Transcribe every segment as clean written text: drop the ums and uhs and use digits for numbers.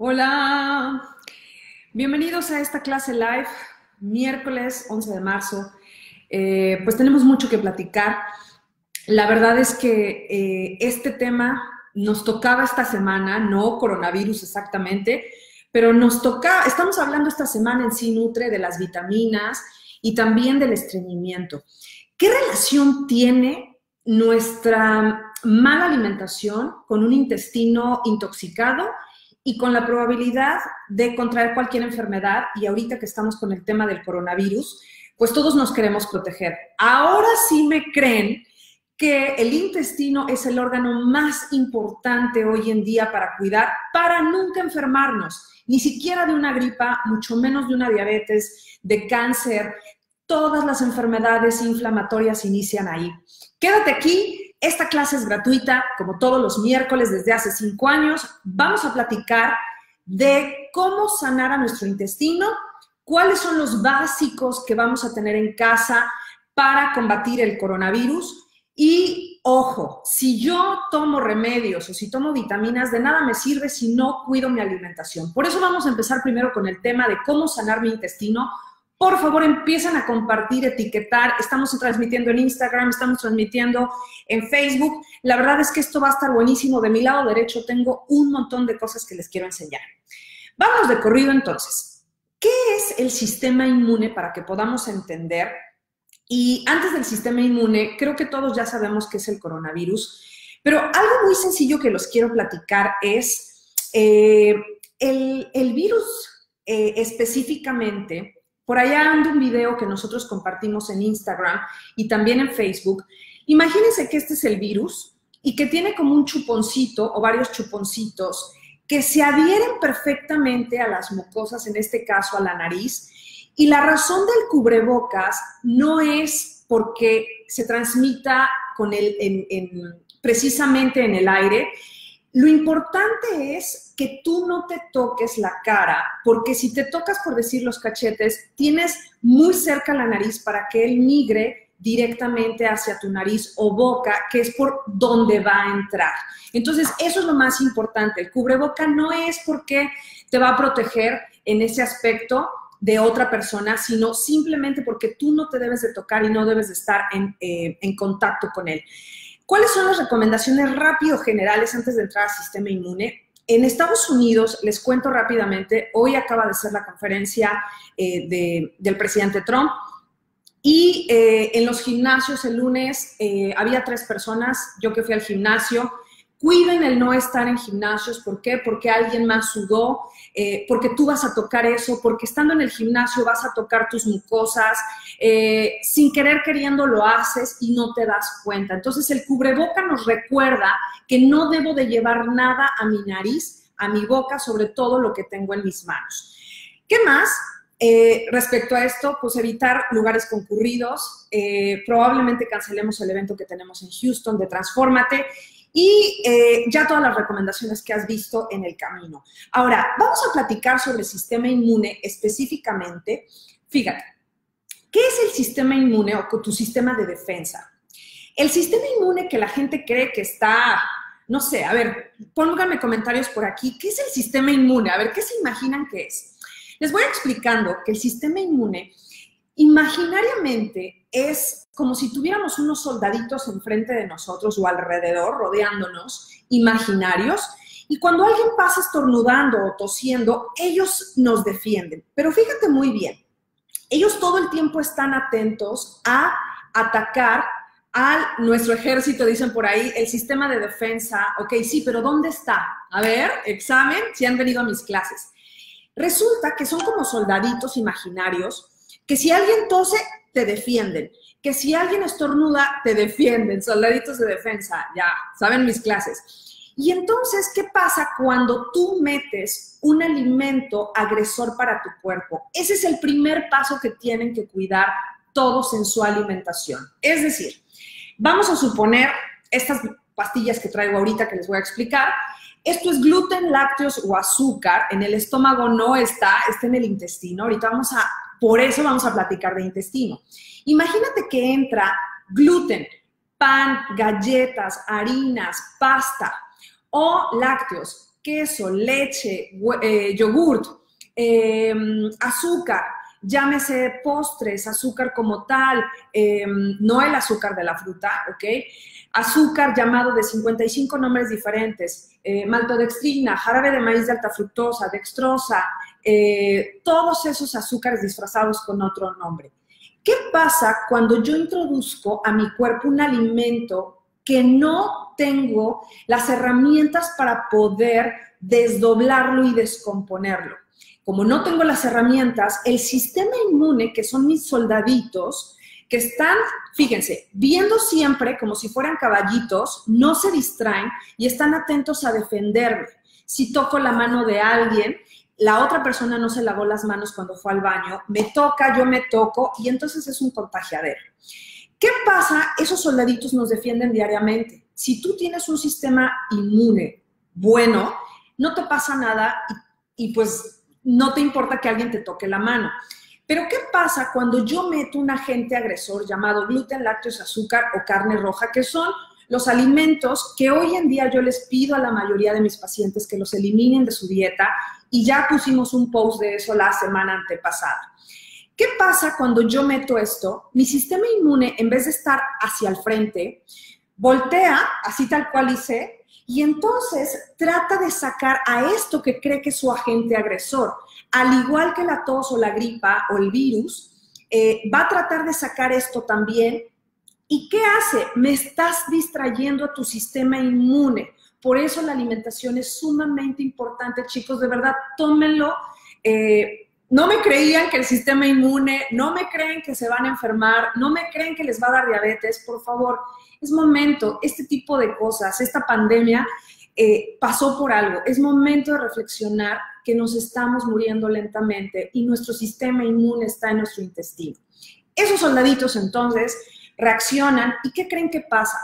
Hola, bienvenidos a esta clase live, miércoles 11 de marzo. Pues tenemos mucho que platicar. La verdad es que este tema nos tocaba esta semana, no coronavirus exactamente, pero nos toca, estamos hablando esta semana en Sinutre de las vitaminas y también del estreñimiento. ¿Qué relación tiene nuestra mala alimentación con un intestino intoxicado y con la probabilidad de contraer cualquier enfermedad? Y ahorita que estamos con el tema del coronavirus, pues todos nos queremos proteger. Ahora sí me creen que el intestino es el órgano más importante hoy en día para cuidar, para nunca enfermarnos, ni siquiera de una gripa, mucho menos de una diabetes, de cáncer. Todas las enfermedades inflamatorias inician ahí. Quédate aquí. Esta clase es gratuita, como todos los miércoles desde hace 5 años. Vamos a platicar de cómo sanar a nuestro intestino, cuáles son los básicos que vamos a tener en casa para combatir el coronavirus. Y, ojo, si yo tomo remedios o si tomo vitaminas, de nada me sirve si no cuido mi alimentación. Por eso vamos a empezar primero con el tema de cómo sanar mi intestino. Por favor, empiecen a compartir, etiquetar. Estamos transmitiendo en Instagram, estamos transmitiendo en Facebook. La verdad es que esto va a estar buenísimo. De mi lado derecho tengo un montón de cosas que les quiero enseñar. Vamos de corrido entonces. ¿Qué es el sistema inmune para que podamos entender? Y antes del sistema inmune, creo que todos ya sabemos qué es el coronavirus, pero algo muy sencillo que los quiero platicar es el virus específicamente. Por allá anda un video que nosotros compartimos en Instagram y también en Facebook. Imagínense que este es el virus y que tiene como un chuponcito o varios chuponcitos que se adhieren perfectamente a las mucosas, en este caso a la nariz. Y la razón del cubrebocas no es porque se transmita con precisamente en el aire. Lo importante es que tú no te toques la cara, porque si te tocas, por decir, los cachetes, tienes muy cerca la nariz para que él migre directamente hacia tu nariz o boca, que es por donde va a entrar. Entonces, eso es lo más importante. El cubreboca no es porque te va a proteger en ese aspecto de otra persona, sino simplemente porque tú no te debes de tocar y no debes de estar en contacto con él. ¿Cuáles son las recomendaciones rápido generales antes de entrar al sistema inmune? En Estados Unidos, les cuento rápidamente, hoy acaba de ser la conferencia del presidente Trump y en los gimnasios el lunes había 3 personas, yo que fui al gimnasio. Cuiden el no estar en gimnasios. ¿Por qué? Porque alguien más sudó, porque tú vas a tocar eso, porque estando en el gimnasio vas a tocar tus mucosas, sin querer queriendo lo haces y no te das cuenta. Entonces, el cubreboca nos recuerda que no debo de llevar nada a mi nariz, a mi boca, sobre todo lo que tengo en mis manos. ¿Qué más? Respecto a esto, pues evitar lugares concurridos. Probablemente cancelemos el evento que tenemos en Houston de Transfórmate. Y ya todas las recomendaciones que has visto en el camino. Ahora, vamos a platicar sobre el sistema inmune específicamente. Fíjate, ¿qué es el sistema inmune o tu sistema de defensa? El sistema inmune que la gente cree que está, no sé, a ver, pónganme comentarios por aquí. ¿Qué es el sistema inmune? A ver, ¿qué se imaginan que es? Les voy explicando que el sistema inmune imaginariamente es como si tuviéramos unos soldaditos enfrente de nosotros o alrededor, rodeándonos, imaginarios, y cuando alguien pasa estornudando o tosiendo, ellos nos defienden. Pero fíjate muy bien, ellos todo el tiempo están atentos a atacar a nuestro ejército, dicen por ahí, el sistema de defensa. Ok, sí, pero ¿dónde está? A ver, examen, si han venido a mis clases. Resulta que son como soldaditos imaginarios, que si alguien tose, te defienden. Que si alguien estornuda, te defienden. Soldaditos de defensa, ya saben mis clases. Y entonces, ¿qué pasa cuando tú metes un alimento agresor para tu cuerpo? Ese es el primer paso que tienen que cuidar todos en su alimentación. Es decir, vamos a suponer estas pastillas que traigo ahorita que les voy a explicar. Esto es gluten, lácteos o azúcar. En el estómago no está, está en el intestino. Ahorita vamos a... Por eso vamos a platicar de intestino. Imagínate que entra gluten, pan, galletas, harinas, pasta o lácteos. queso, leche, yogurt, azúcar, llámese postres, azúcar como tal, no el azúcar de la fruta, ¿ok? Azúcar llamado de 55 nombres diferentes, maltodextrina, jarabe de maíz de alta fructosa, dextrosa, todos esos azúcares disfrazados con otro nombre. ¿Qué pasa cuando yo introduzco a mi cuerpo un alimento que no tengo las herramientas para poder desdoblarlo y descomponerlo? Como no tengo las herramientas, el sistema inmune, que son mis soldaditos, que están, fíjense, viendo siempre como si fueran caballitos, no se distraen y están atentos a defenderme. Si toco la mano de alguien, la otra persona no se lavó las manos cuando fue al baño, me toca, yo me toco, y entonces es un contagiadero. ¿Qué pasa? Esos soldaditos nos defienden diariamente. Si tú tienes un sistema inmune bueno, no te pasa nada y pues no te importa que alguien te toque la mano. Pero ¿qué pasa cuando yo meto un agente agresor llamado gluten, lácteos, azúcar o carne roja, que son los alimentos que hoy en día yo les pido a la mayoría de mis pacientes que los eliminen de su dieta, y ya pusimos un post de eso la semana antepasada? ¿Qué pasa cuando yo meto esto? Mi sistema inmune, en vez de estar hacia el frente, voltea, así tal cual hice, y entonces trata de sacar a esto que cree que es su agente agresor. Al igual que la tos o la gripa o el virus, va a tratar de sacar esto también. ¿Y qué hace? Me estás distrayendo a tu sistema inmune. Por eso la alimentación es sumamente importante, chicos. De verdad, tómenlo. No me creían que el sistema inmune, no me creen que se van a enfermar, no me creen que les va a dar diabetes. Por favor, es momento, este tipo de cosas, esta pandemia pasó por algo. Es momento de reflexionar que nos estamos muriendo lentamente y nuestro sistema inmune está en nuestro intestino. Esos soldaditos entonces reaccionan y ¿qué creen que pasa?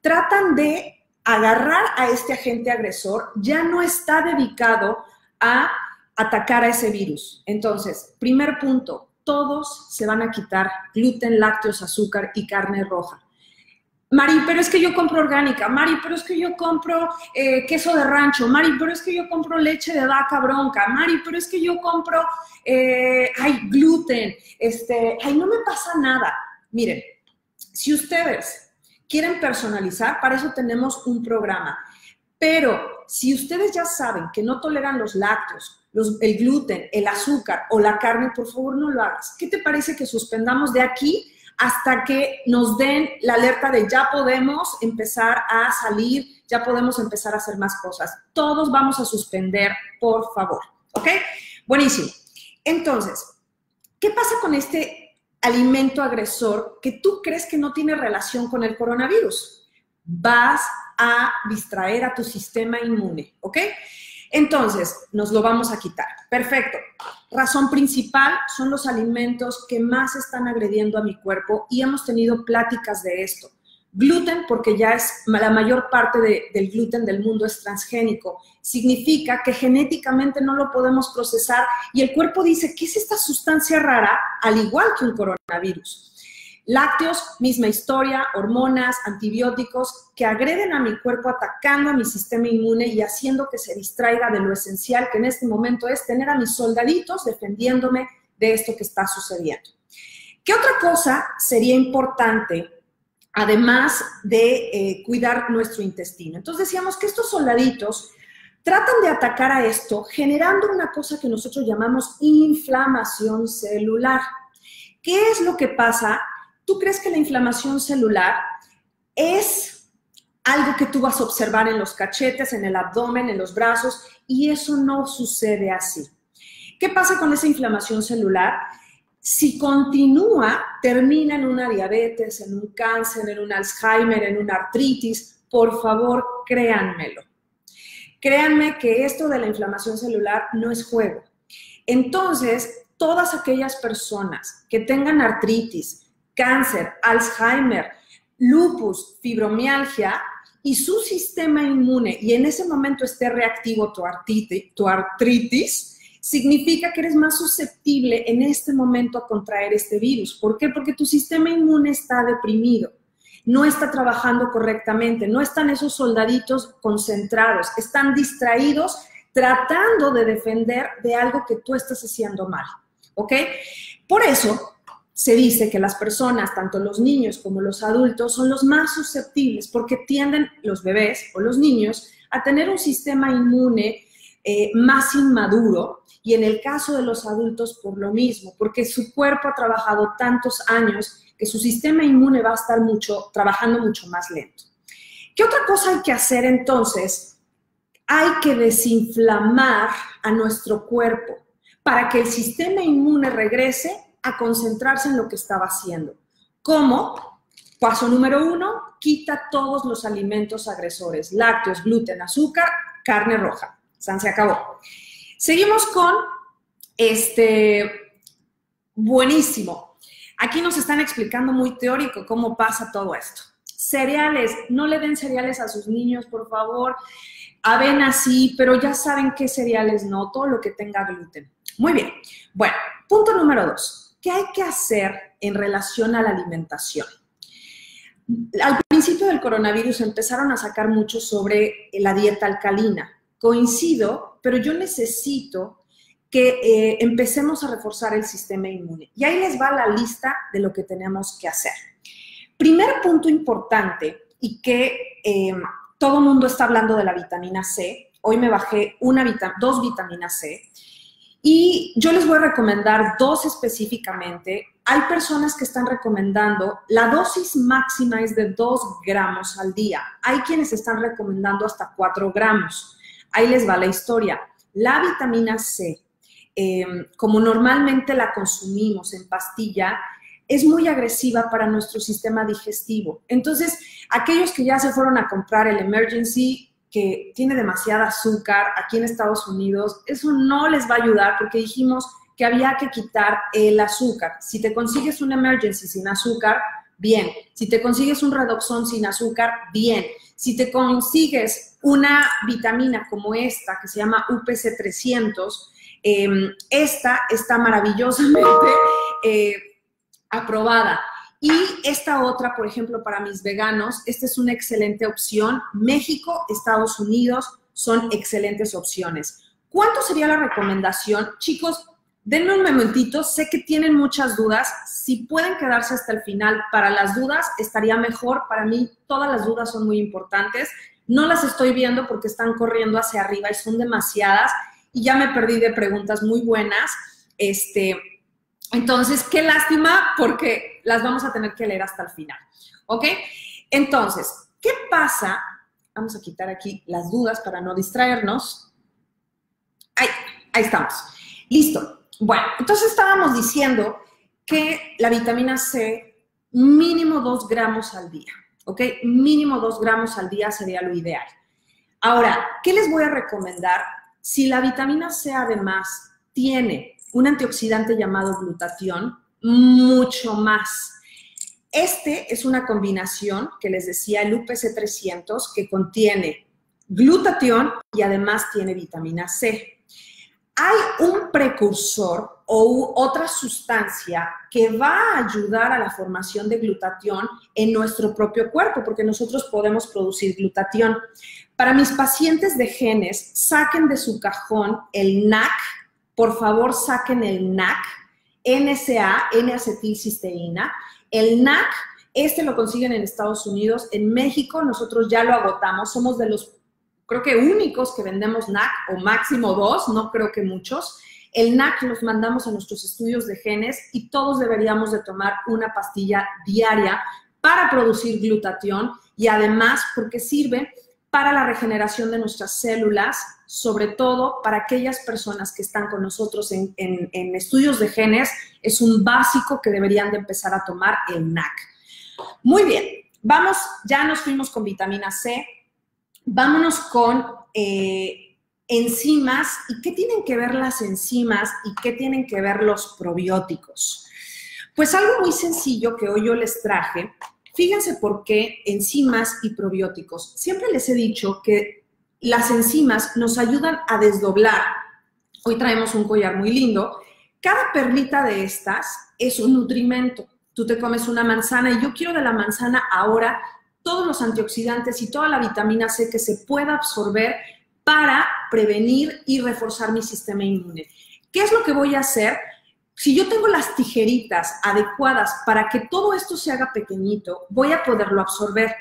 Tratan de agarrar a este agente agresor, ya no está dedicado a atacar a ese virus. Entonces, primer punto, todos se van a quitar gluten, lácteos, azúcar y carne roja. Mari, pero es que yo compro orgánica. Mari, pero es que yo compro queso de rancho. Mari, pero es que yo compro leche de vaca bronca. Mari, pero es que yo compro gluten. No me pasa nada. Miren, si ustedes quieren personalizar, para eso tenemos un programa. Pero si ustedes ya saben que no toleran los lácteos, el gluten, el azúcar o la carne, por favor no lo hagas. ¿Qué te parece que suspendamos de aquí hasta que nos den la alerta de ya podemos empezar a salir, ya podemos empezar a hacer más cosas? Todos vamos a suspender, por favor. ¿Ok? Buenísimo. Entonces, ¿qué pasa con este alimento agresor que tú crees que no tiene relación con el coronavirus? Vas a distraer a tu sistema inmune, ¿ok? Entonces, nos lo vamos a quitar. Perfecto. Razón principal son los alimentos que más están agrediendo a mi cuerpo y hemos tenido pláticas de esto. Gluten, porque ya es la mayor parte del gluten del mundo es transgénico. Significa que genéticamente no lo podemos procesar y el cuerpo dice, ¿qué es esta sustancia rara? Al igual que un coronavirus. Lácteos, misma historia, hormonas, antibióticos que agreden a mi cuerpo atacando a mi sistema inmune y haciendo que se distraiga de lo esencial, que en este momento es tener a mis soldaditos defendiéndome de esto que está sucediendo. ¿Qué otra cosa sería importante, además de cuidar nuestro intestino? Entonces decíamos que estos soldaditos tratan de atacar a esto generando una cosa que nosotros llamamos inflamación celular. ¿Qué es lo que pasa? ¿Tú crees que la inflamación celular es algo que tú vas a observar en los cachetes, en el abdomen, en los brazos? Y eso no sucede así. ¿Qué pasa con esa inflamación celular? Si continúa, termina en una diabetes, en un cáncer, en un Alzheimer, en una artritis. Por favor, créanmelo. Créanme que esto de la inflamación celular no es juego. Entonces, todas aquellas personas que tengan artritis, cáncer, Alzheimer, lupus, fibromialgia, y su sistema inmune, y en ese momento esté reactivo tu artritis, significa que eres más susceptible en este momento a contraer este virus. ¿Por qué? Porque tu sistema inmune está deprimido, no está trabajando correctamente, no están esos soldaditos concentrados, están distraídos tratando de defender de algo que tú estás haciendo mal, ¿ok? Por eso se dice que las personas, tanto los niños como los adultos, son los más susceptibles porque tienden los bebés o los niños a tener un sistema inmune más inmaduro y en el caso de los adultos por lo mismo, porque su cuerpo ha trabajado tantos años que su sistema inmune va a estar trabajando mucho más lento. ¿Qué otra cosa hay que hacer entonces? Hay que desinflamar a nuestro cuerpo para que el sistema inmune regrese a concentrarse en lo que estaba haciendo. ¿Cómo? Paso número 1, quita todos los alimentos agresores, lácteos, gluten, azúcar, carne roja. Se acabó. Seguimos con buenísimo. Aquí nos están explicando muy teórico cómo pasa todo esto. Cereales, no le den cereales a sus niños, por favor. Avena sí, pero ya saben qué cereales no, todo lo que tenga gluten. Muy bien. Bueno, punto número 2. ¿Qué hay que hacer en relación a la alimentación? Al principio del coronavirus empezaron a sacar mucho sobre la dieta alcalina. Coincido, pero yo necesito que empecemos a reforzar el sistema inmune. Y ahí les va la lista de lo que tenemos que hacer. Primer punto importante y que todo el mundo está hablando de la vitamina C. Hoy me bajé dos vitaminas C. Y yo les voy a recomendar dos específicamente. Hay personas que están recomendando, la dosis máxima es de 2 gramos al día. Hay quienes están recomendando hasta 4 gramos. Ahí les va la historia. La vitamina C, como normalmente la consumimos en pastilla, es muy agresiva para nuestro sistema digestivo. Entonces, aquellos que ya se fueron a comprar el Emergency, que tiene demasiada azúcar aquí en Estados Unidos, eso no les va a ayudar porque dijimos que había que quitar el azúcar. Si te consigues un Emergency sin azúcar, bien. Si te consigues un Redoxón sin azúcar, bien. Si te consigues una vitamina como esta, que se llama UPC 300, esta está maravillosamente aprobada. Y esta otra, por ejemplo, para mis veganos, esta es una excelente opción. México, Estados Unidos son excelentes opciones. ¿Cuánto sería la recomendación? Chicos, denme un momentito. Sé que tienen muchas dudas. Si pueden quedarse hasta el final para las dudas, estaría mejor. Para mí, todas las dudas son muy importantes. No las estoy viendo porque están corriendo hacia arriba y son demasiadas. Y ya me perdí de preguntas muy buenas. Entonces, qué lástima porque las vamos a tener que leer hasta el final. ¿Ok? Entonces, ¿qué pasa? Vamos a quitar aquí las dudas para no distraernos. Ahí estamos. Listo. Bueno, entonces estábamos diciendo que la vitamina C, mínimo 2 gramos al día, ¿ok? Mínimo 2 gramos al día sería lo ideal. Ahora, ¿qué les voy a recomendar? Si la vitamina C además tiene un antioxidante llamado glutatión, mucho más. Este es una combinación que les decía, el UPC 300, que contiene glutatión y además tiene vitamina C. Hay un precursor o otra sustancia que va a ayudar a la formación de glutatión en nuestro propio cuerpo, porque nosotros podemos producir glutatión. Para mis pacientes de genes, saquen de su cajón el NAC, por favor saquen el NAC, N-acetilcisteína. El NAC, lo consiguen en Estados Unidos, en México nosotros ya lo agotamos, somos de los creo que únicos que vendemos NAC o máximo 2, no creo que muchos. El NAC los mandamos a nuestros estudios de genes y todos deberíamos de tomar una pastilla diaria para producir glutatión y además porque sirve para la regeneración de nuestras células, sobre todo para aquellas personas que están con nosotros en estudios de genes, es un básico que deberían de empezar a tomar el NAC. Muy bien, vamos, ya nos fuimos con vitamina C. Vámonos con enzimas y qué tienen que ver las enzimas y qué tienen que ver los probióticos. Pues algo muy sencillo que hoy yo les traje, fíjense por qué enzimas y probióticos. Siempre les he dicho que las enzimas nos ayudan a desdoblar. Hoy traemos un collar muy lindo. Cada perlita de estas es un nutrimento. Tú te comes una manzana y yo quiero de la manzana ahora todos los antioxidantes y toda la vitamina C que se pueda absorber para prevenir y reforzar mi sistema inmune. ¿Qué es lo que voy a hacer? Si yo tengo las tijeritas adecuadas para que todo esto se haga pequeñito, voy a poderlo absorber.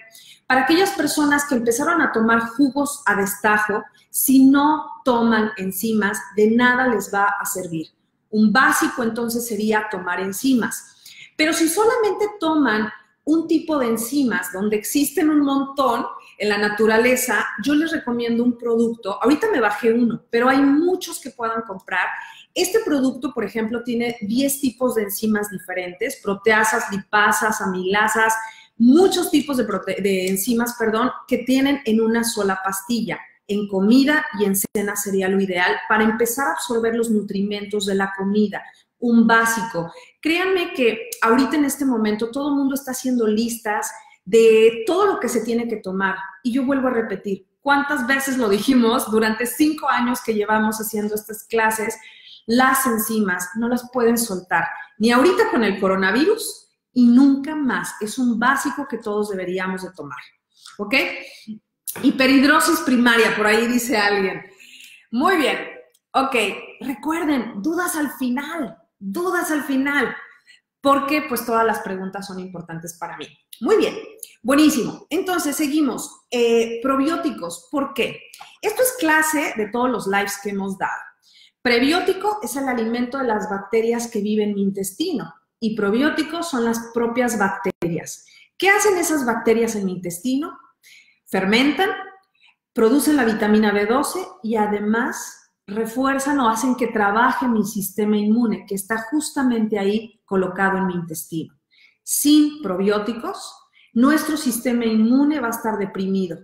Para aquellas personas que empezaron a tomar jugos a destajo, si no toman enzimas, de nada les va a servir. Un básico entonces sería tomar enzimas. Pero si solamente toman un tipo de enzimas donde existen un montón en la naturaleza, yo les recomiendo un producto. Ahorita me bajé uno, pero hay muchos que puedan comprar. Este producto, por ejemplo, tiene 10 tipos de enzimas diferentes, proteasas, lipasas, amilasas, muchos tipos de enzimas, perdón, que tienen en una sola pastilla. En comida y en cena sería lo ideal para empezar a absorber los nutrimentos de la comida. Un básico. Créanme que ahorita en este momento todo el mundo está haciendo listas de todo lo que se tiene que tomar. Y yo vuelvo a repetir, ¿cuántas veces lo dijimos durante 5 años que llevamos haciendo estas clases? Las enzimas no las pueden soltar, ni ahorita con el coronavirus y nunca más. Es un básico que todos deberíamos de tomar, ¿ok? Hiperhidrosis primaria, por ahí dice alguien. Muy bien, ok. Recuerden, dudas al final, porque pues todas las preguntas son importantes para mí. Muy bien, buenísimo. Entonces, seguimos. Probióticos, ¿por qué? Esto es clase de todos los lives que hemos dado. Prebiótico es el alimento de las bacterias que viven en mi intestino y probióticos son las propias bacterias. ¿Qué hacen esas bacterias en mi intestino? Fermentan, producen la vitamina B12 y además refuerzan o hacen que trabaje mi sistema inmune que está justamente ahí colocado en mi intestino. Sin probióticos, nuestro sistema inmune va a estar deprimido.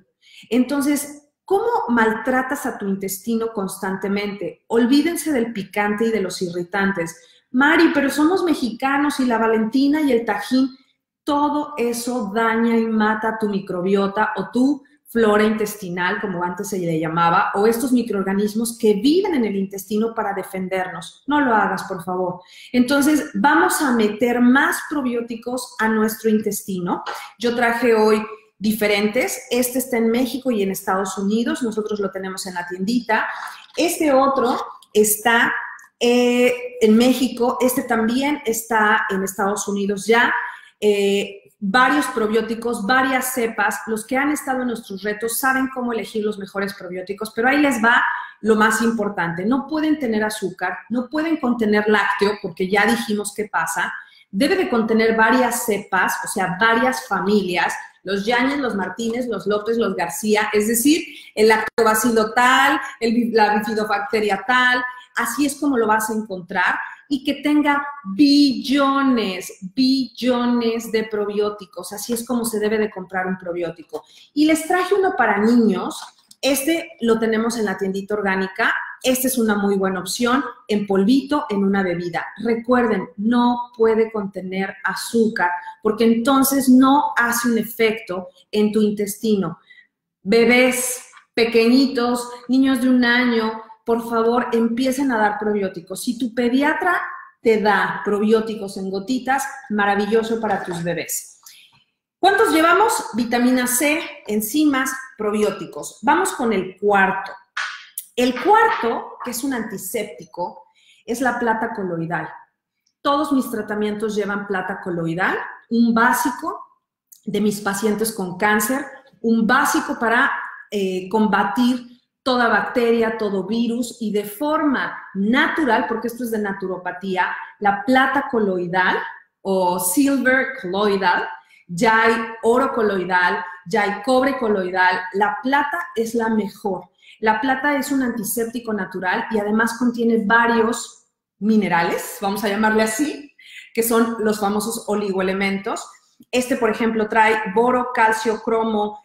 Entonces, ¿cómo maltratas a tu intestino constantemente? Olvídense del picante y de los irritantes. Mari, pero somos mexicanos y la Valentina y el Tajín. Todo eso daña y mata tu microbiota o tu flora intestinal, como antes se le llamaba, o estos microorganismos que viven en el intestino para defendernos. No lo hagas, por favor. Entonces, vamos a meter más probióticos a nuestro intestino. Yo traje hoy diferentes. Este está en México y en Estados Unidos. Nosotros lo tenemos en la tiendita. Este otro está en México. Este también está en Estados Unidos ya. Varios probióticos, varias cepas. Los que han estado en nuestros retos saben cómo elegir los mejores probióticos, pero ahí les va lo más importante. No pueden tener azúcar, no pueden contener lácteo, porque ya dijimos qué pasa. Debe de contener varias cepas, o sea, varias familias. Los Yáñez, los Martínez, los López, los García, es decir, el lactobacilo tal, la bifidobacteria tal, así es como lo vas a encontrar, y que tenga billones de probióticos, así es como se debe de comprar un probiótico. Y les traje uno para niños, este lo tenemos en la tiendita orgánica, esta es una muy buena opción, en polvito, en una bebida. Recuerden, no puede contener azúcar, porque entonces no hace un efecto en tu intestino. Bebés, pequeñitos, niños de 1 año, por favor, empiecen a dar probióticos. Si tu pediatra te da probióticos en gotitas, maravilloso para tus bebés. ¿Cuántos llevamos? Vitamina C, enzimas, probióticos. Vamos con el cuarto. El cuarto, que es un antiséptico, es la plata coloidal. Todos mis tratamientos llevan plata coloidal, un básico de mis pacientes con cáncer, un básico para combatir toda bacteria, todo virus, y de forma natural, porque esto es de naturopatía, la plata coloidal o silver coloidal. Ya hay oro coloidal, ya hay cobre coloidal. La plata es la mejor. La plata es un antiséptico natural y además contiene varios minerales, vamos a llamarle así, que son los famosos oligoelementos. Este, por ejemplo, trae boro, calcio, cromo,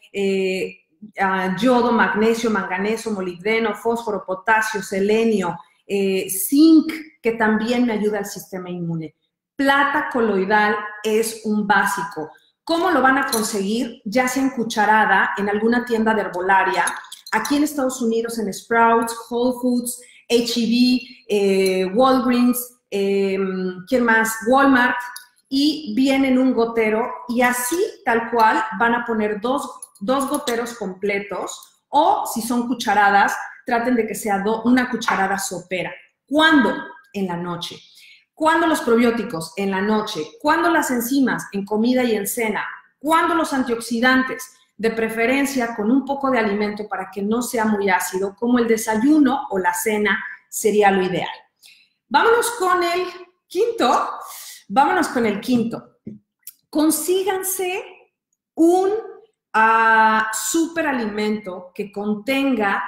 yodo, magnesio, manganeso, molibdeno, fósforo, potasio, selenio, zinc, que también me ayuda al sistema inmune. Plata coloidal es un básico. ¿Cómo lo van a conseguir? Ya sea en cucharada, en alguna tienda de herbolaria. Aquí en Estados Unidos, en Sprouts, Whole Foods, H.E.B., Walgreens, ¿quién más? Walmart. Y vienen un gotero y así, tal cual, van a poner dos goteros completos. O si son cucharadas, traten de que sea una cucharada sopera. ¿Cuándo? En la noche. ¿Cuándo los probióticos? En la noche. ¿Cuándo las enzimas? En comida y en cena. ¿Cuándo los antioxidantes? De preferencia con un poco de alimento para que no sea muy ácido, como el desayuno o la cena sería lo ideal. Vámonos con el quinto. Vámonos con el quinto. Consíganse un superalimento que contenga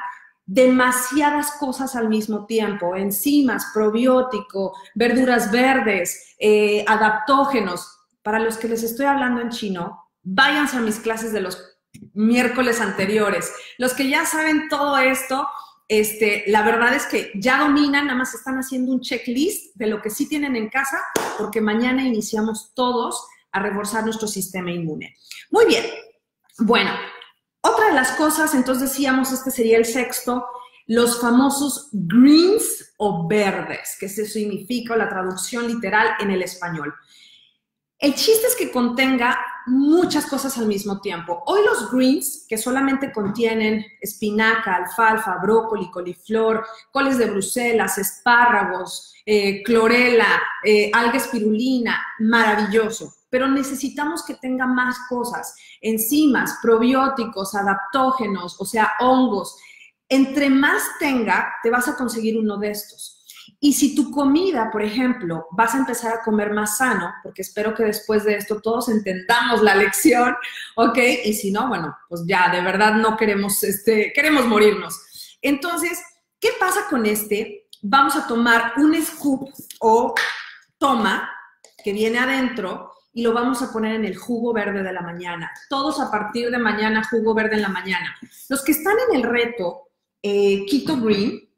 demasiadas cosas al mismo tiempo, enzimas, probiótico, verduras verdes, adaptógenos. Para los que les estoy hablando en chino, váyanse a mis clases de los miércoles anteriores. Los que ya saben todo esto, la verdad es que ya dominan, nada más están haciendo un checklist de lo que sí tienen en casa, porque mañana iniciamos todos a reforzar nuestro sistema inmune. Muy bien, bueno, otra de las cosas, entonces decíamos, este sería el sexto, los famosos greens o verdes, que eso significa la traducción literal en el español. El chiste es que contenga muchas cosas al mismo tiempo. Hoy los greens, que solamente contienen espinaca, alfalfa, brócoli, coliflor, coles de Bruselas, espárragos, clorela, alga espirulina, maravilloso. Pero necesitamos que tenga más cosas, enzimas, probióticos, adaptógenos, o sea, hongos. Entre más tenga, te vas a conseguir uno de estos. Y si tu comida, por ejemplo, vas a empezar a comer más sano, porque espero que después de esto todos entendamos la lección, ¿ok? Y si no, bueno, pues ya, de verdad no queremos, queremos morirnos. Entonces, ¿qué pasa con este? Vamos a tomar un scoop o toma que viene adentro y lo vamos a poner en el jugo verde de la mañana. Todos a partir de mañana, jugo verde en la mañana. Los que están en el reto Keto Green,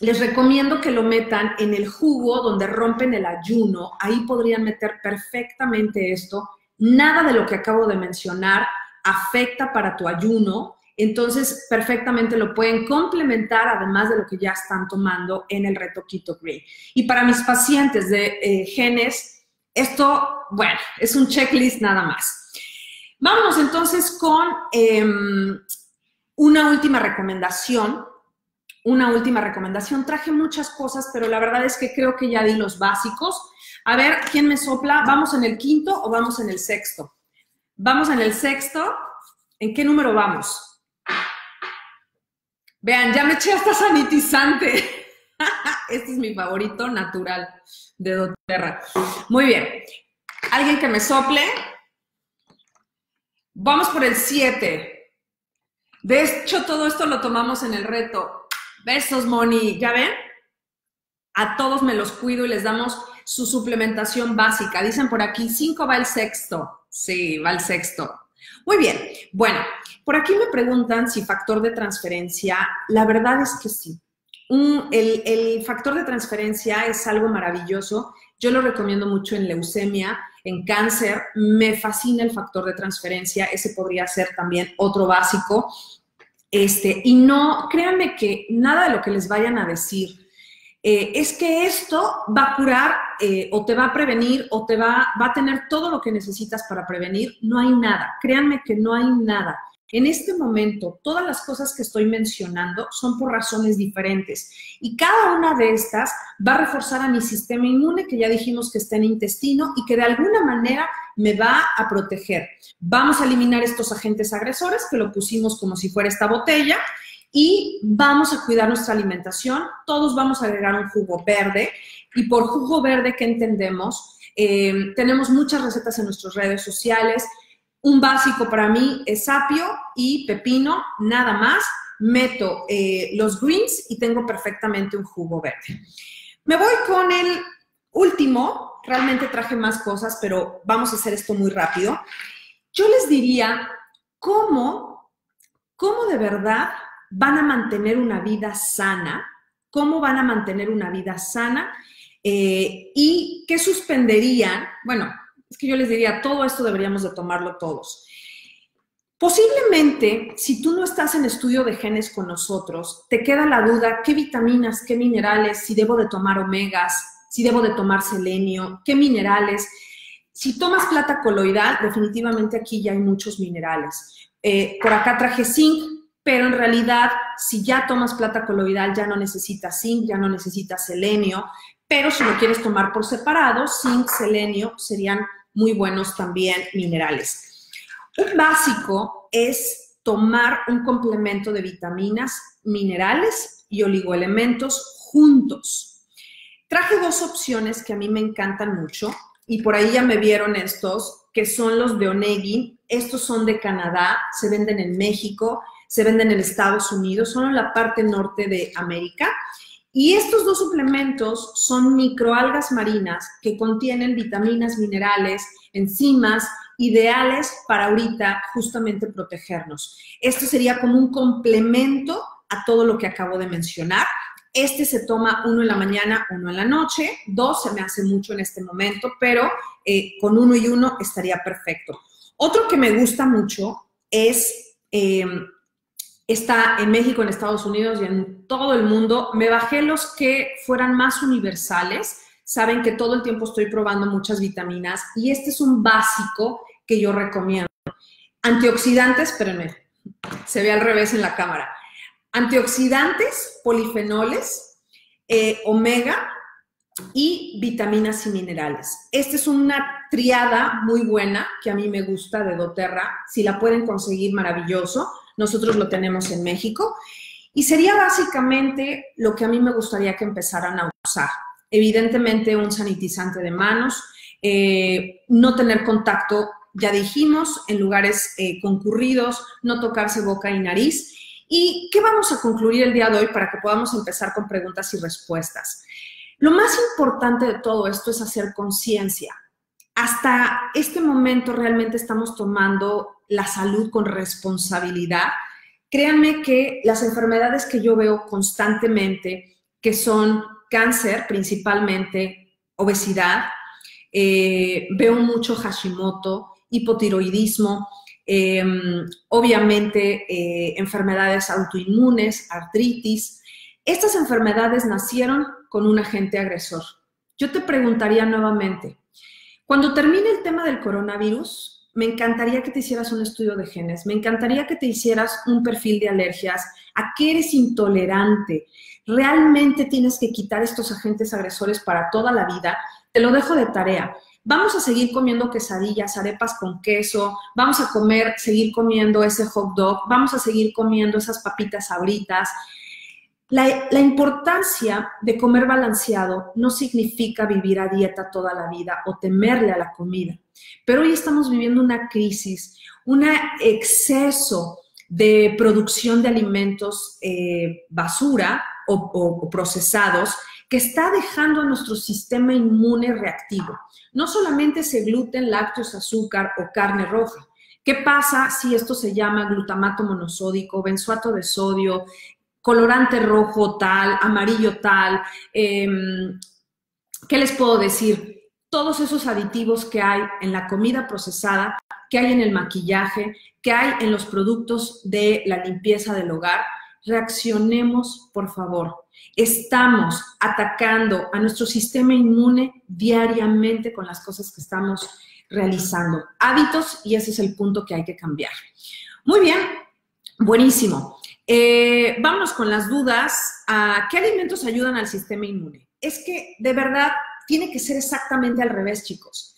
les recomiendo que lo metan en el jugo donde rompen el ayuno. Ahí podrían meter perfectamente esto. Nada de lo que acabo de mencionar afecta para tu ayuno. Entonces, perfectamente lo pueden complementar, además de lo que ya están tomando en el reto Keto Green. Y para mis pacientes de genes, esto, bueno, es un checklist nada más. Vámonos entonces con una última recomendación. Traje muchas cosas, pero la verdad es que creo que ya di los básicos. A ver, ¿quién me sopla? ¿Vamos en el quinto o vamos en el sexto? Vamos en el sexto. ¿En qué número vamos? Vean, ya me eché hasta sanitizante. Este es mi favorito natural de doTERRA. Muy bien. ¿Alguien que me sople? Vamos por el 7. De hecho, todo esto lo tomamos en el reto. Besos, Moni. ¿Ya ven? A todos me los cuido y les damos su suplementación básica. Dicen por aquí, 5 va el sexto. Sí, va el sexto. Muy bien. Bueno, por aquí me preguntan si factor de transferencia. La verdad es que sí. El factor de transferencia es algo maravilloso. Yo lo recomiendo mucho en leucemia, en cáncer. Me fascina el factor de transferencia. Ese podría ser también otro básico. Y no, créanme que nada de lo que les vayan a decir es que esto va a curar o te va a prevenir o te va a tener todo lo que necesitas para prevenir. No hay nada, créanme que no hay nada. En este momento, todas las cosas que estoy mencionando son por razones diferentes y cada una de estas va a reforzar a mi sistema inmune, que ya dijimos que está en el intestino y que de alguna manera me va a proteger. Vamos a eliminar estos agentes agresores, que lo pusimos como si fuera esta botella, y vamos a cuidar nuestra alimentación. Todos vamos a agregar un jugo verde, y por jugo verde, ¿qué entendemos? Tenemos muchas recetas en nuestras redes sociales. Un básico para mí es apio y pepino, nada más. Meto los greens y tengo perfectamente un jugo verde. Me voy con el último. Realmente traje más cosas, pero vamos a hacer esto muy rápido. Yo les diría cómo de verdad van a mantener una vida sana, y qué suspenderían. Bueno, es que yo les diría, todo esto deberíamos de tomarlo todos. Posiblemente, si tú no estás en estudio de genes con nosotros, te queda la duda, ¿qué vitaminas, qué minerales, si debo de tomar omegas? Si debo de tomar selenio, qué minerales. Si tomas plata coloidal, definitivamente aquí ya hay muchos minerales. Por acá traje zinc, pero en realidad si ya tomas plata coloidal, ya no necesitas zinc, ya no necesitas selenio, pero si lo quieres tomar por separado, zinc, selenio serían muy buenos también minerales. Un básico es tomar un complemento de vitaminas, minerales y oligoelementos juntos. Traje dos opciones que a mí me encantan mucho y por ahí ya me vieron estos, que son los de Onegin. Estos son de Canadá, se venden en México, se venden en Estados Unidos, son en la parte norte de América. Y estos dos suplementos son microalgas marinas que contienen vitaminas, minerales, enzimas, ideales para ahorita justamente protegernos. Esto sería como un complemento a todo lo que acabo de mencionar. Este se toma uno en la mañana, uno en la noche. Dos se me hace mucho en este momento, pero con uno y uno estaría perfecto. Otro que me gusta mucho es... está en México, en Estados Unidos y en todo el mundo. Me bajé los que fueran más universales. Saben que todo el tiempo estoy probando muchas vitaminas y este es un básico que yo recomiendo. Antioxidantes, espérenme, se ve al revés en la cámara. Antioxidantes, polifenoles, omega y vitaminas y minerales. Esta es una triada muy buena que a mí me gusta de doTERRA. Si la pueden conseguir, maravilloso. Nosotros lo tenemos en México y sería básicamente lo que a mí me gustaría que empezaran a usar. Evidentemente un sanitizante de manos, no tener contacto, ya dijimos, en lugares concurridos, no tocarse boca y nariz. ¿Y qué vamos a concluir el día de hoy para que podamos empezar con preguntas y respuestas? Lo más importante de todo esto es hacer conciencia. Hasta este momento realmente estamos tomando la salud con responsabilidad. Créanme que las enfermedades que yo veo constantemente, que son cáncer principalmente, obesidad, veo mucho Hashimoto, hipotiroidismo, obviamente enfermedades autoinmunes, artritis. Estas enfermedades nacieron con un agente agresor. Yo te preguntaría nuevamente, cuando termine el tema del coronavirus, me encantaría que te hicieras un estudio de genes, me encantaría que te hicieras un perfil de alergias, a qué eres intolerante. Realmente tienes que quitar estos agentes agresores para toda la vida. Te lo dejo de tarea. Vamos a seguir comiendo quesadillas, arepas con queso, vamos a seguir comiendo ese hot dog, vamos a seguir comiendo esas papitas Sabritas. La importancia de comer balanceado no significa vivir a dieta toda la vida o temerle a la comida. Pero hoy estamos viviendo una crisis, un exceso de producción de alimentos basura o procesados que está dejando a nuestro sistema inmune reactivo. No solamente ese gluten, lácteos, azúcar o carne roja. ¿Qué pasa si esto se llama glutamato monosódico, benzoato de sodio, colorante rojo tal, amarillo tal? ¿Qué les puedo decir? Todos esos aditivos que hay en la comida procesada, que hay en el maquillaje, que hay en los productos de la limpieza del hogar, reaccionemos, por favor. Estamos atacando a nuestro sistema inmune diariamente con las cosas que estamos realizando. Hábitos, y ese es el punto que hay que cambiar. Muy bien, buenísimo. Vámonos con las dudas. ¿Qué alimentos ayudan al sistema inmune? Es que, de verdad, tiene que ser exactamente al revés, chicos.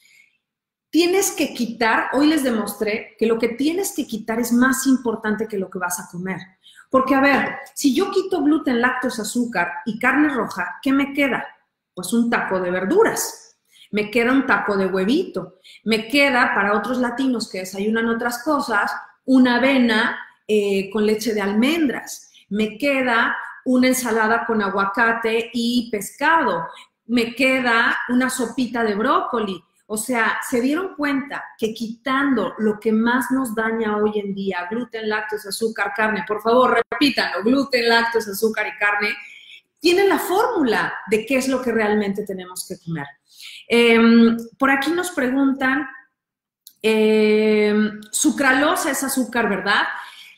Tienes que quitar, hoy les demostré que lo que tienes que quitar es más importante que lo que vas a comer. Porque, a ver, si yo quito gluten, lácteos, azúcar y carne roja, ¿qué me queda? Pues un taco de verduras, me queda un taco de huevito, me queda, para otros latinos que desayunan otras cosas, una avena con leche de almendras, me queda una ensalada con aguacate y pescado, me queda una sopita de brócoli. O sea, se dieron cuenta que quitando lo que más nos daña hoy en día, gluten, lácteos, azúcar, carne, por favor, repítanlo, gluten, lácteos, azúcar y carne, tienen la fórmula de qué es lo que realmente tenemos que comer. Por aquí nos preguntan, sucralosa es azúcar, ¿verdad?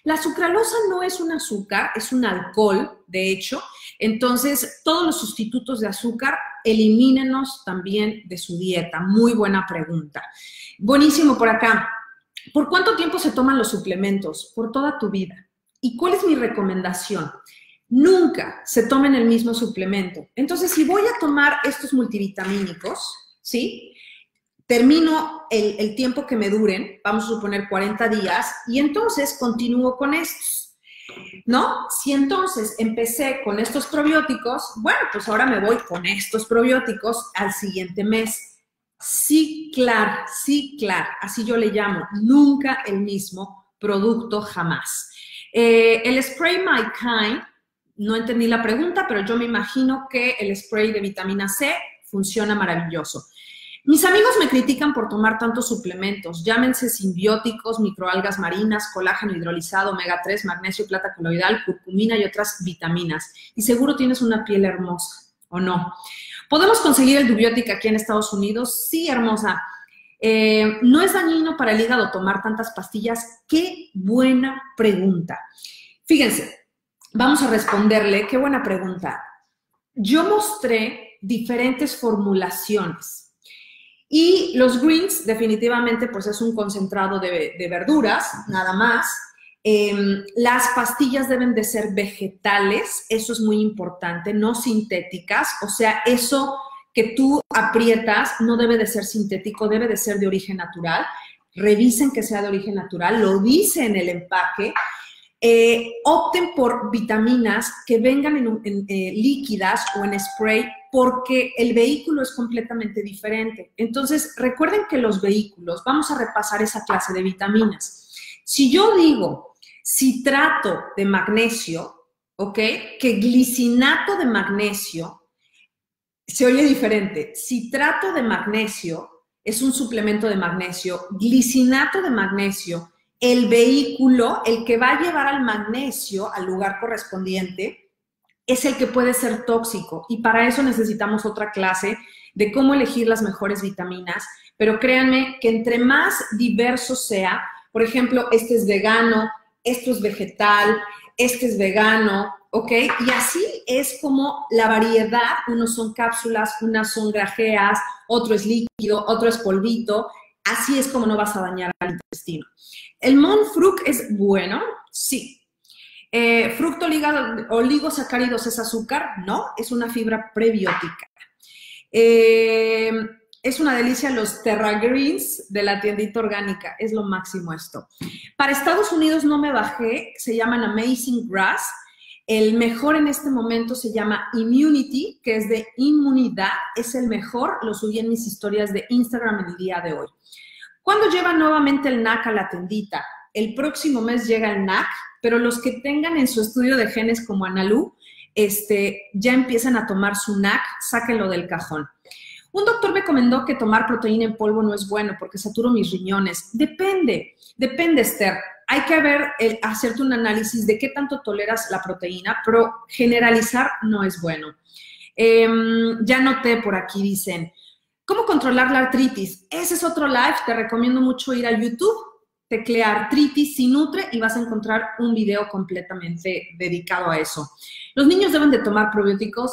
La sucralosa no es un azúcar, es un alcohol, de hecho. Entonces, todos los sustitutos de azúcar, elimínenos también de su dieta. Muy buena pregunta. Buenísimo por acá. ¿Por cuánto tiempo se toman los suplementos? Por toda tu vida. ¿Y cuál es mi recomendación? Nunca se tomen el mismo suplemento. Entonces, si voy a tomar estos multivitamínicos, ¿sí? Termino el tiempo que me duren, vamos a suponer 40 días, y entonces continúo con estos, ¿no? Si entonces empecé con estos probióticos, bueno, pues ahora me voy con estos probióticos al siguiente mes. Ciclar, así yo le llamo, nunca el mismo producto, jamás. El spray My Kind, no entendí la pregunta, pero yo me imagino que el spray de vitamina C funciona maravilloso. Mis amigos me critican por tomar tantos suplementos, llámense simbióticos, microalgas marinas, colágeno hidrolizado, omega 3, magnesio, plata coloidal, curcumina y otras vitaminas. Y seguro tienes una piel hermosa, ¿o no? ¿Podemos conseguir el dubiótico aquí en Estados Unidos? Sí, hermosa. ¿No es dañino para el hígado tomar tantas pastillas? ¡Qué buena pregunta! Fíjense, vamos a responderle, qué buena pregunta. Yo mostré diferentes formulaciones. Y los greens definitivamente pues es un concentrado de verduras, nada más. Las pastillas deben de ser vegetales, eso es muy importante, no sintéticas. O sea, eso que tú aprietas no debe de ser sintético, debe de ser de origen natural. Revisen que sea de origen natural, lo dice en el empaque. Opten por vitaminas que vengan en líquidas o en spray porque el vehículo es completamente diferente. Entonces, recuerden que los vehículos, vamos a repasar esa clase de vitaminas. Si yo digo citrato de magnesio, ¿ok? Que glicinato de magnesio, se oye diferente. Citrato de magnesio es un suplemento de magnesio, glicinato de magnesio. El vehículo, el que va a llevar al magnesio al lugar correspondiente, es el que puede ser tóxico. Y para eso necesitamos otra clase de cómo elegir las mejores vitaminas. Pero créanme que entre más diverso sea, por ejemplo, este es vegano, esto es vegetal, este es vegano, ¿ok? Y así es como la variedad, unos son cápsulas, unas son grajeas, otro es líquido, otro es polvito. Así es como no vas a dañar al intestino. ¿El Monfruc es bueno? Sí. ¿Fructooligosacáridos es azúcar? No, es una fibra prebiótica. Es una delicia los Terra Greens de la tiendita orgánica. Es lo máximo esto. Para Estados Unidos no me bajé. Se llaman Amazing Grass. El mejor en este momento se llama Immunity, que es de inmunidad, es el mejor, lo subí en mis historias de Instagram el día de hoy. ¿Cuándo lleva nuevamente el NAC a la tendita? El próximo mes llega el NAC, pero los que tengan en su estudio de genes como Analú, ya empiezan a tomar su NAC, sáquenlo del cajón. Un doctor me recomendó que tomar proteína en polvo no es bueno porque saturo mis riñones. Depende, Esther. Hay que hacerte un análisis de qué tanto toleras la proteína, pero generalizar no es bueno. Ya noté por aquí, dicen, ¿cómo controlar la artritis? Ese es otro live, te recomiendo mucho ir a YouTube, teclear artritis Sinutre y vas a encontrar un video completamente dedicado a eso. Los niños deben de tomar probióticos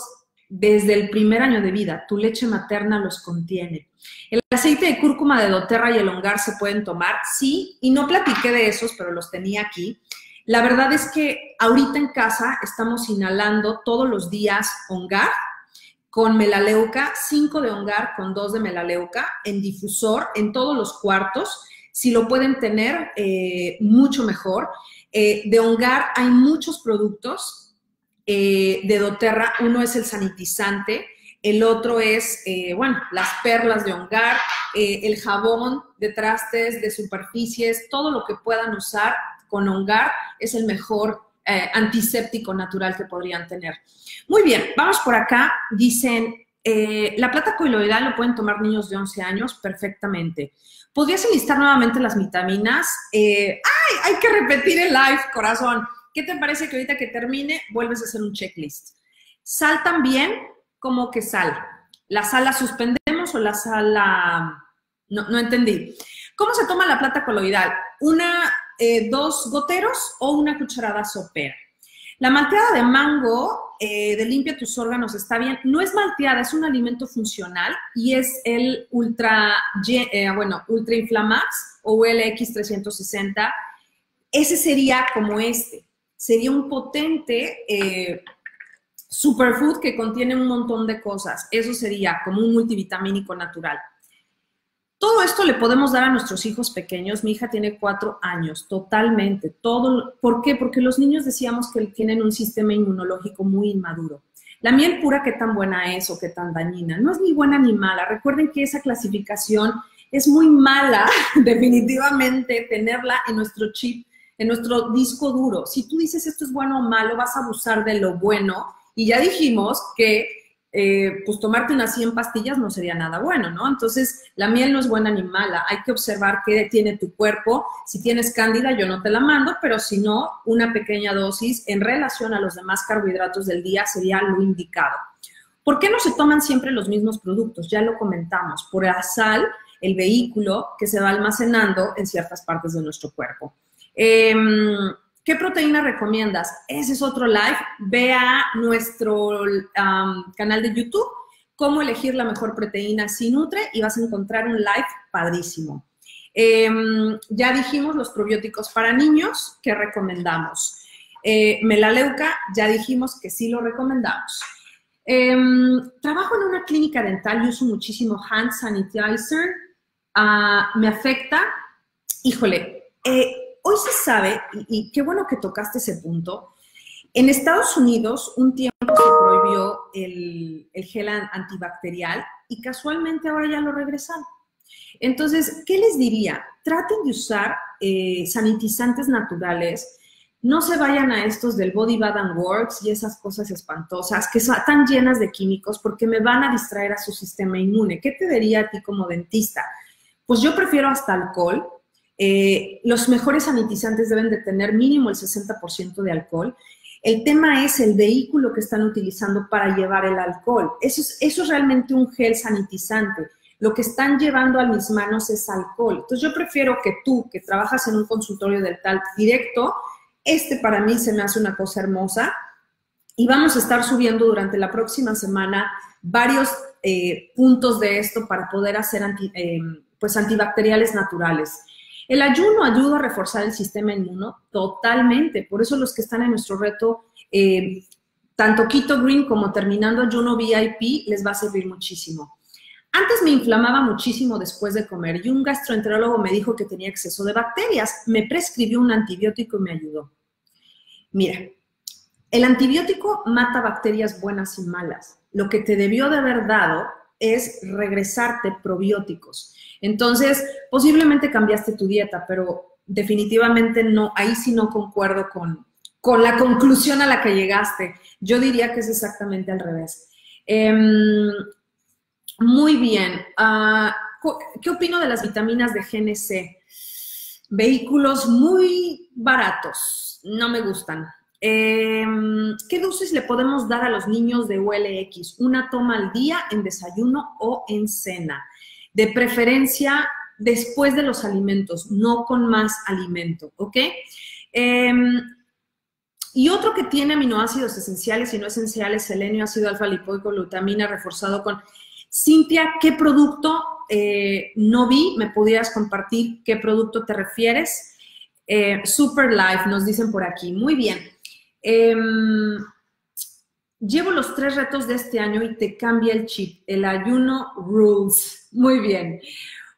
desde el primer año de vida, tu leche materna los contiene. El aceite de cúrcuma de doTERRA y el OnGuard se pueden tomar, sí, y no platiqué de esos, pero los tenía aquí. La verdad es que ahorita en casa estamos inhalando todos los días OnGuard con melaleuca, 5 de OnGuard con 2 de melaleuca, en difusor, en todos los cuartos. Si lo pueden tener, mucho mejor. De OnGuard hay muchos productos, de doTERRA, uno es el sanitizante. El otro es, las perlas de OnGuard, el jabón de trastes, de superficies, todo lo que puedan usar con OnGuard es el mejor antiséptico natural que podrían tener. Muy bien, vamos por acá. Dicen, la plata coloidal lo pueden tomar niños de 11 años perfectamente. ¿Podrías enlistar nuevamente las vitaminas? ¡Ay! Hay que repetir el live, corazón. ¿Qué te parece que ahorita que termine vuelves a hacer un checklist? Sal también. ¿Cómo que sal? ¿La sal la suspendemos o la sal la...? No entendí. ¿Cómo se toma la plata coloidal? Dos goteros o una cucharada sopera. La malteada de mango de limpia tus órganos está bien. No es malteada, es un alimento funcional y es el Ultra Inflamax o ULX360. Ese sería como este. sería un potente superfood que contiene un montón de cosas. Eso sería como un multivitamínico natural. Todo esto le podemos dar a nuestros hijos pequeños. Mi hija tiene 4 años, totalmente. Todo, ¿por qué? Porque los niños decíamos que tienen un sistema inmunológico muy inmaduro. La miel pura, ¿qué tan buena es o qué tan dañina? No es ni buena ni mala. Recuerden que esa clasificación es muy mala, definitivamente, tenerla en nuestro chip, en nuestro disco duro. Si tú dices esto es bueno o malo, vas a abusar de lo bueno. Y ya dijimos que pues tomarte unas 100 pastillas no sería nada bueno, ¿no? Entonces, la miel no es buena ni mala. Hay que observar qué tiene tu cuerpo. Si tienes cándida, yo no te la mando, pero si no, una pequeña dosis en relación a los demás carbohidratos del día sería lo indicado. ¿Por qué no se toman siempre los mismos productos? Ya lo comentamos. Por la sal, el vehículo que se va almacenando en ciertas partes de nuestro cuerpo. ¿Qué proteína recomiendas? Ese es otro live. Ve a nuestro canal de YouTube, cómo elegir la mejor proteína Sinutre, y vas a encontrar un live padrísimo. Ya dijimos los probióticos para niños que recomendamos. Melaleuca, ya dijimos que sí lo recomendamos. Trabajo en una clínica dental y uso muchísimo hand sanitizer. Me afecta. Híjole, hoy se sabe, y qué bueno que tocaste ese punto, en Estados Unidos un tiempo se prohibió el gel antibacterial y casualmente ahora ya lo regresaron. Entonces, ¿qué les diría? Traten de usar sanitizantes naturales, no se vayan a estos del Body Bath & Works y esas cosas espantosas que están llenas de químicos porque me van a distraer a su sistema inmune. ¿Qué te diría a ti como dentista? Pues yo prefiero hasta alcohol. Los mejores sanitizantes deben de tener mínimo el 60% de alcohol. El tema es el vehículo que están utilizando para llevar el alcohol. Eso es realmente un gel sanitizante. Lo que están llevando a mis manos es alcohol. Entonces, yo prefiero que tú, que trabajas en un consultorio dental directo, este para mí se me hace una cosa hermosa. Y vamos a estar subiendo durante la próxima semana varios puntos de esto para poder hacer antibacteriales naturales. El ayuno ayuda a reforzar el sistema inmuno totalmente. Por eso los que están en nuestro reto, tanto Keto Green como terminando ayuno VIP, les va a servir muchísimo. Antes me inflamaba muchísimo después de comer y un gastroenterólogo me dijo que tenía exceso de bacterias. Me prescribió un antibiótico y me ayudó. Mira, el antibiótico mata bacterias buenas y malas. Lo que te debió de haber dado es regresarte probióticos. Entonces, posiblemente cambiaste tu dieta, pero definitivamente no, ahí sí no concuerdo con la conclusión a la que llegaste. Yo diría que es exactamente al revés. Muy bien. ¿Qué opino de las vitaminas de GNC? Vehículos muy baratos, no me gustan. ¿Qué dosis le podemos dar a los niños de ULX? Una toma al día en desayuno o en cena. De preferencia, después de los alimentos, no con más alimento, ¿ok? Y otro que tiene aminoácidos esenciales y no esenciales, selenio, ácido alfa-lipoico, glutamina, reforzado con... Cintia, ¿qué producto no vi? ¿Me pudieras compartir qué producto te refieres? Super Life, nos dicen por aquí. Muy bien. Llevo los 3 retos de este año y te cambia el chip. El ayuno rules. Muy bien.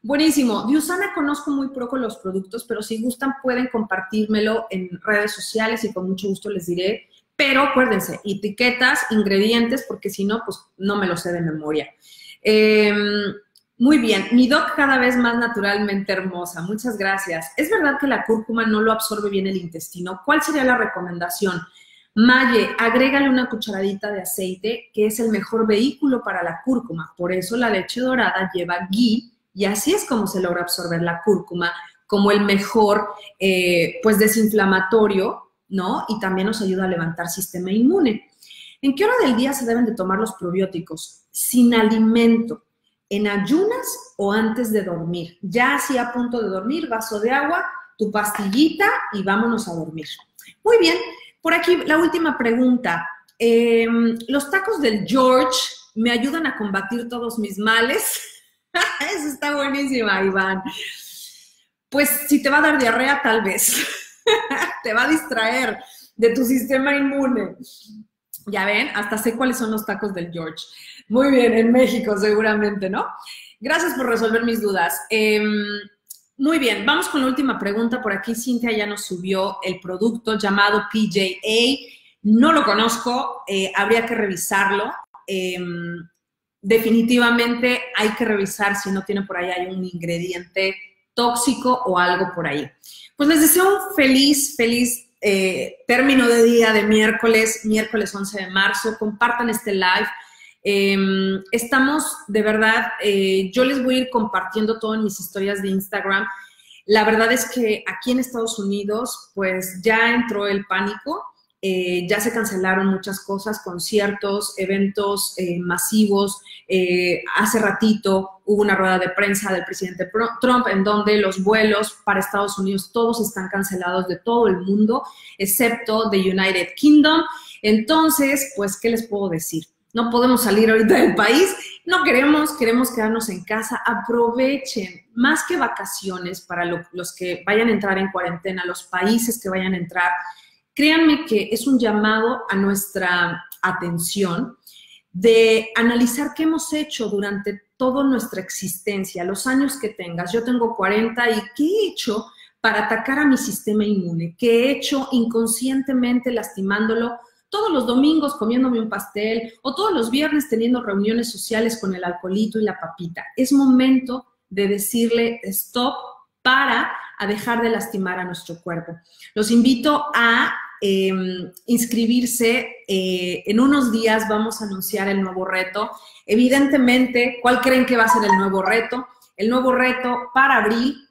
Buenísimo. Diusana, conozco muy poco los productos, pero si gustan pueden compartírmelo en redes sociales y con mucho gusto les diré. Pero acuérdense, etiquetas, ingredientes, porque si no, pues no me lo sé de memoria. Muy bien. Mi doc cada vez más naturalmente hermosa. Muchas gracias. ¿Es verdad que la cúrcuma no lo absorbe bien el intestino? ¿Cuál sería la recomendación? Maye, agrégale una cucharadita de aceite, que es el mejor vehículo para la cúrcuma. Por eso la leche dorada lleva ghee y así es como se logra absorber la cúrcuma como el mejor pues desinflamatorio, ¿no? Y también nos ayuda a levantar sistema inmune. ¿En qué hora del día se deben de tomar los probióticos? Sin alimento, en ayunas o antes de dormir. Ya así a punto de dormir, vaso de agua, tu pastillita y vámonos a dormir. Muy bien. Por aquí, la última pregunta. ¿Los tacos del George me ayudan a combatir todos mis males? Eso está buenísima, Iván. Pues si te va a dar diarrea, tal vez. Te va a distraer. de tu sistema inmune. Ya ven, hasta sé cuáles son los tacos del George. Muy bien, en México seguramente, ¿no? Gracias por resolver mis dudas. Muy bien, vamos con la última pregunta. Por aquí Cintia ya nos subió el producto llamado PJA. No lo conozco, habría que revisarlo. Definitivamente hay que revisar si no tiene por ahí hay un ingrediente tóxico o algo por ahí. Pues les deseo un feliz, feliz término de día de miércoles, miércoles 11 de marzo. Compartan este live. Estamos, de verdad, yo les voy a ir compartiendo todo en mis historias de Instagram. La verdad es que aquí en Estados Unidos, pues ya entró el pánico, ya se cancelaron muchas cosas, conciertos, eventos masivos. Hace ratito hubo una rueda de prensa del presidente Trump en donde los vuelos para Estados Unidos todos están cancelados de todo el mundo, excepto de United Kingdom. Entonces, pues, ¿qué les puedo decir? No podemos salir ahorita del país, no queremos, queremos quedarnos en casa. Aprovechen, más que vacaciones para los que vayan a entrar en cuarentena, los países que vayan a entrar, créanme que es un llamado a nuestra atención de analizar qué hemos hecho durante toda nuestra existencia, los años que tengas. Yo tengo 40 y ¿qué he hecho para atacar a mi sistema inmune? ¿Qué he hecho inconscientemente lastimándolo? Todos los domingos comiéndome un pastel o todos los viernes teniendo reuniones sociales con el alcoholito y la papita. Es momento de decirle stop para dejar de lastimar a nuestro cuerpo. Los invito a inscribirse. En unos días vamos a anunciar el nuevo reto. Evidentemente, ¿cuál creen que va a ser el nuevo reto? El nuevo reto para abril,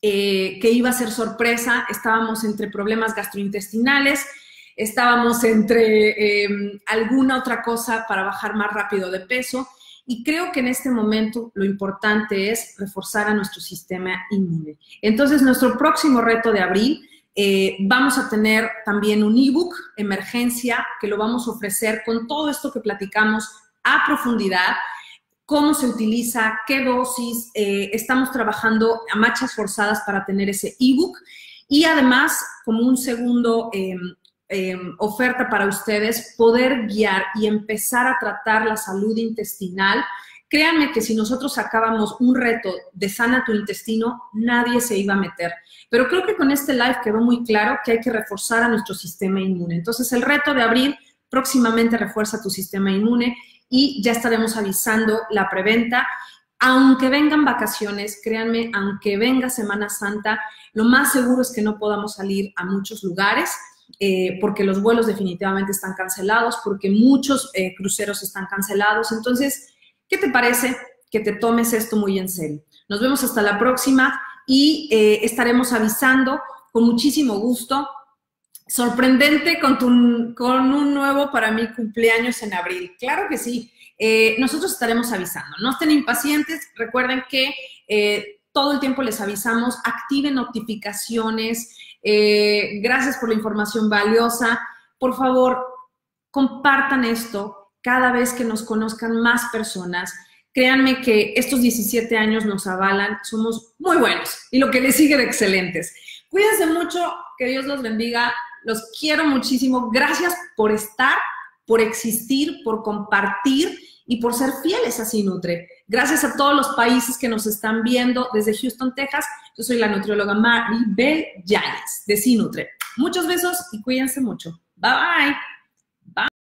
que iba a ser sorpresa. Estábamos entre problemas gastrointestinales, estábamos entre alguna otra cosa para bajar más rápido de peso y creo que en este momento lo importante es reforzar a nuestro sistema inmune. Entonces, nuestro próximo reto de abril, vamos a tener también un ebook, Emergencia, que lo vamos a ofrecer con todo esto que platicamos a profundidad, cómo se utiliza, qué dosis, estamos trabajando a marchas forzadas para tener ese ebook y además como un segundo oferta para ustedes, poder guiar y empezar a tratar la salud intestinal. Créanme que si nosotros sacábamos un reto de sana tu intestino, nadie se iba a meter. Pero creo que con este live quedó muy claro que hay que reforzar a nuestro sistema inmune. Entonces, el reto de abril, próximamente refuerza tu sistema inmune y ya estaremos avisando la preventa. Aunque vengan vacaciones, créanme, aunque venga Semana Santa, lo más seguro es que no podamos salir a muchos lugares. Porque los vuelos definitivamente están cancelados, porque muchos cruceros están cancelados. Entonces, ¿qué te parece que te tomes esto muy en serio? Nos vemos hasta la próxima y estaremos avisando con muchísimo gusto. Sorprendente con un nuevo para mí cumpleaños en abril. Claro que sí. Nosotros estaremos avisando. No estén impacientes. Recuerden que todo el tiempo les avisamos. Activen notificaciones. Gracias por la información valiosa. Por favor, compartan esto cada vez que nos conozcan más personas. Créanme que estos 17 años nos avalan. Somos muy buenos y lo que les sigue de excelentes. Cuídense mucho, que Dios los bendiga. Los quiero muchísimo. Gracias por estar, por existir, por compartir y por ser fieles a Sinutre. Gracias a todos los países que nos están viendo desde Houston, Texas. Yo soy la nutrióloga Marybel Yáñez de Sinutre. Muchos besos y cuídense mucho. Bye, bye.